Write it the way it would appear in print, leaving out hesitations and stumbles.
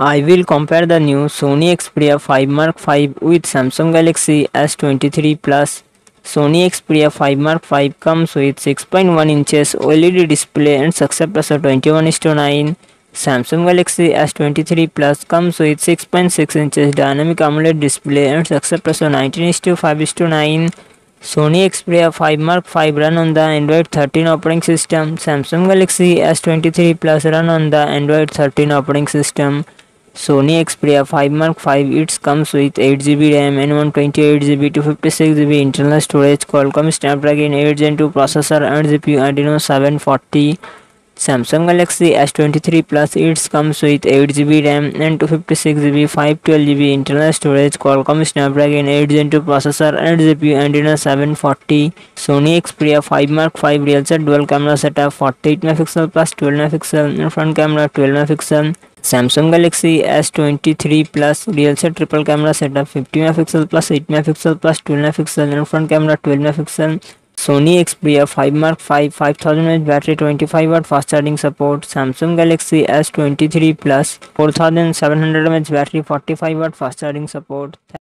I will compare the new Sony Xperia 5 Mark 5 with Samsung Galaxy S23 Plus. Sony Xperia 5 Mark 5 comes with 6.1 inches OLED display and success ratio 21:9. Samsung Galaxy S23 Plus comes with 6.6 inches Dynamic AMOLED display and success ratio 19:5:9. Sony Xperia 5 Mark 5 run on the Android 13 operating system. Samsung Galaxy S23 Plus run on the Android 13 operating system. Sony Xperia 5 Mark 5 it comes with 8GB RAM and 128GB to 256GB internal storage, Qualcomm Snapdragon 8 Gen 2 processor and GPU Adreno 740. Samsung Galaxy S23 Plus it comes with 8GB RAM and 256GB, 512GB internal storage, Qualcomm Snapdragon 8 Gen 2 processor and GPU Adreno 740. Sony Xperia 5 Mark 5 real set dual camera setup, 48MP plus 12MP and front camera 12MP. Samsung Galaxy S23 Plus real set triple camera setup, 50MP plus 8MP plus 12MP and front camera 12MP. Sony Xperia 5 Mark 5 5000mAh battery, 25W fast charging support. Samsung Galaxy S23 Plus 4700mAh battery, 45W fast charging support.